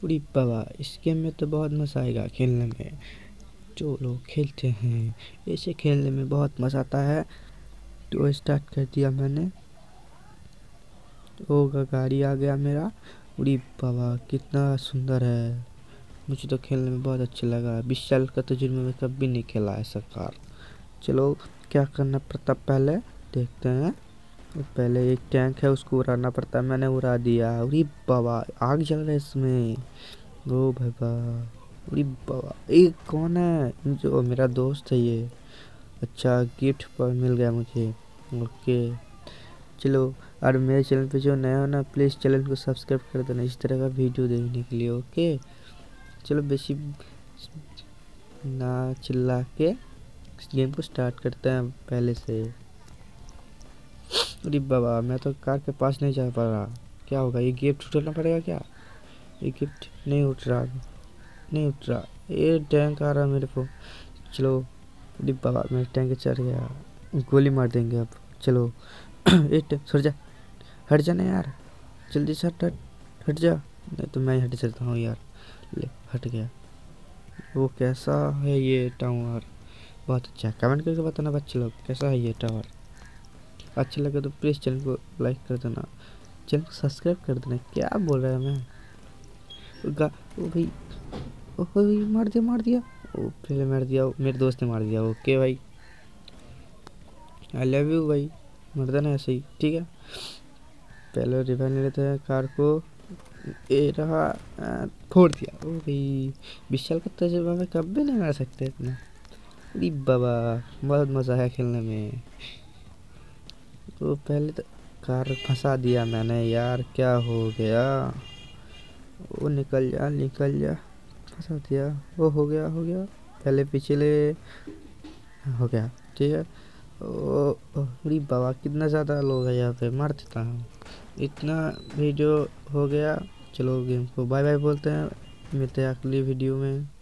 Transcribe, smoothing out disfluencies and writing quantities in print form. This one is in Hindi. पूरी पावर। इस गेम में तो बहुत मज़ा आएगा खेलने में। जो लोग खेलते हैं ऐसे खेलने में बहुत मज़ा आता है। तो स्टार्ट कर दिया मैंने, तो गाड़ी आ गया मेरा। उड़ी बाबा कितना सुंदर है, मुझे तो खेलने में बहुत अच्छा लगा। 20 साल का तजुर्बा में कभी नहीं खेला ऐसा कार। चलो क्या करना पड़ता पहले देखते हैं। पहले एक टैंक है उसको उड़ाना पड़ता है, मैंने उड़ा दिया। उड़ी बाबा आग जल रहा है इसमें, वो भगा। उड़ी बाबा ये कौन है? जो मेरा दोस्त है ये। अच्छा गिफ्ट पर मिल गया मुझे, ओके। चलो और मेरे चैनल पे जो नया हो ना प्लीज़ चैनल को सब्सक्राइब कर देना इस तरह का वीडियो देखने के लिए, ओके। चलो बेसी ना चिल्ला के इस गेम को स्टार्ट करते हैं पहले से। अरे बाबा मैं तो कार के पास नहीं जा पा रहा, क्या होगा? ये गिफ्ट उठाना पड़ेगा क्या? ये गिफ्ट नहीं उठ रहा। ये टैंक आ रहा मेरे को। चलो अरे बाबा मैं टैंक चढ़ गया, गोली मार देंगे अब। चलो एक सर जा, हट जाना यार जल्दी से, हट जा नहीं तो मैं हट जाता हूँ यार। ले हट गया। वो कैसा है ये टावर? बहुत अच्छा है। कमेंट करके बताना बच्चे लोग कैसा है ये टावर। अच्छा लगे तो प्लीज़ चैनल को लाइक कर देना, चैनल को सब्सक्राइब कर देना। क्या बोल रहा है मैं? ओ भाई ओह मार दिया। ओ पहले मार दिया, मेरे दोस्त ने मार दिया। ओके भाई आई लव यू भाई, मर देना ऐसे ही ठीक है। पहले रिवाइव ले लेते हैं कार को। ये रहा, फोड़ दिया। ओ भाई 20 साल का तजुर्बा में कभी नहीं मार सकते इतना। अरे बाबा बहुत मज़ा आया खेलने में। तो पहले तो कार फंसा दिया मैंने यार, क्या हो गया? वो निकल जा, फंसा दिया। वो हो गया, पहले पीछे ले, हो गया ठीक है। अरे बाबा कितना ज़्यादा लोग है यहाँ पे, मार देता हूँ। इतना वीडियो हो गया, चलो गेम को बाय बाय बोलते हैं, मिलते हैं अगली वीडियो में।